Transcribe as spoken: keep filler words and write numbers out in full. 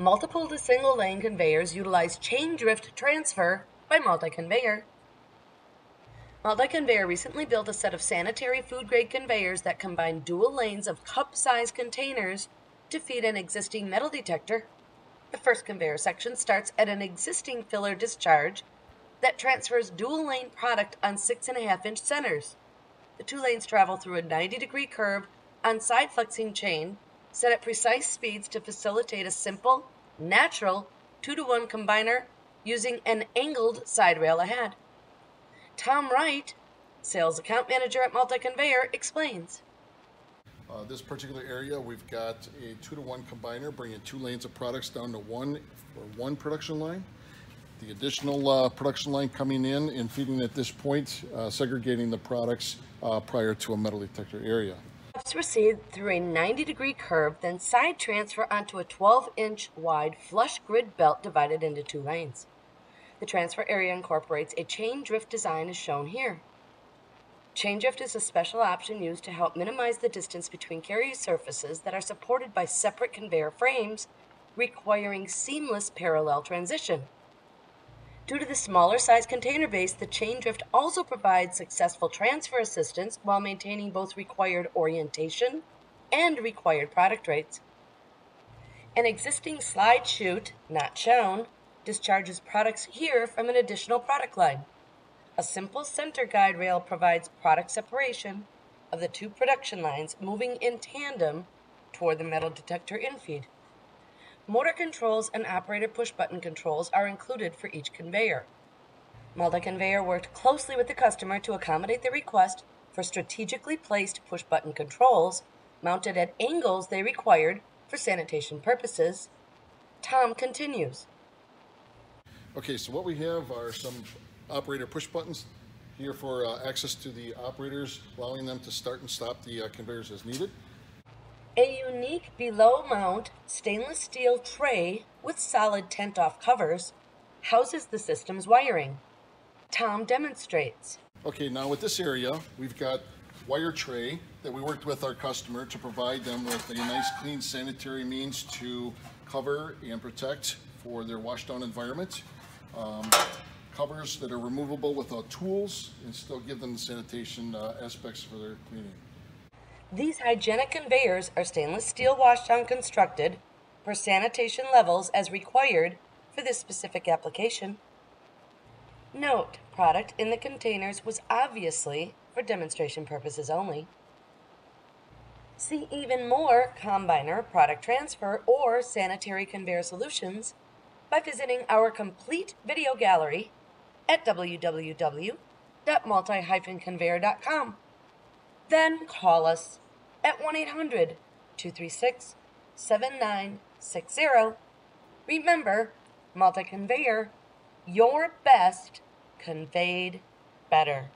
multiple to single lane conveyors utilize chain drift transfer by multi-conveyor. Multi-Conveyor recently built a set of sanitary food-grade conveyors that combine dual lanes of cup-sized containers to feed an existing metal detector. The first conveyor section starts at an existing filler discharge that transfers dual-lane product on six and a half inch centers. The two lanes travel through a ninety degree curve on side-flexing chain set at precise speeds to facilitate a simple, natural two to one combiner using an angled side rail ahead. Tom Wright, Sales Account Manager at Multi-Conveyor, explains. Uh, this particular area, we've got a two to one combiner bringing two lanes of products down to one for one production line. The additional uh, production line coming in and feeding at this point, uh, segregating the products uh, prior to a metal detector area. Let's proceed through a ninety degree curve, then side transfer onto a twelve inch wide flush grid belt divided into two lanes. The transfer area incorporates a chain drift design as shown here. Chain drift is a special option used to help minimize the distance between carrier surfaces that are supported by separate conveyor frames, requiring seamless parallel transition. Due to the smaller size container base, the chain drift also provides successful transfer assistance while maintaining both required orientation and required product rates. An existing slide chute, not shown, discharges products here from an additional product line. A simple center guide rail provides product separation of the two production lines moving in tandem toward the metal detector infeed. Motor controls and operator push-button controls are included for each conveyor. Multi-Conveyor worked closely with the customer to accommodate the request for strategically placed push-button controls mounted at angles they required for sanitation purposes. Tom continues. Okay, so what we have are some operator push buttons here for uh, access to the operators, allowing them to start and stop the uh, conveyors as needed. A unique below-mount stainless steel tray with solid tent-off covers houses the system's wiring. Tom demonstrates. Okay, now with this area, we've got wire tray that we worked with our customer to provide them with a nice, clean, sanitary means to cover and protect for their washdown environment. Um, covers that are removable without tools and still give them the sanitation uh, aspects for their cleaning. These hygienic conveyors are stainless steel washdown constructed per sanitation levels as required for this specific application. Note, product in the containers was obviously for demonstration purposes only. See even more combiner, product transfer, or sanitary conveyor solutions by visiting our complete video gallery at w w w dot multi dash conveyor dot com. Then call us at one eight hundred, two three six, seven nine six zero. Remember, Multi-Conveyor, your best conveyed better.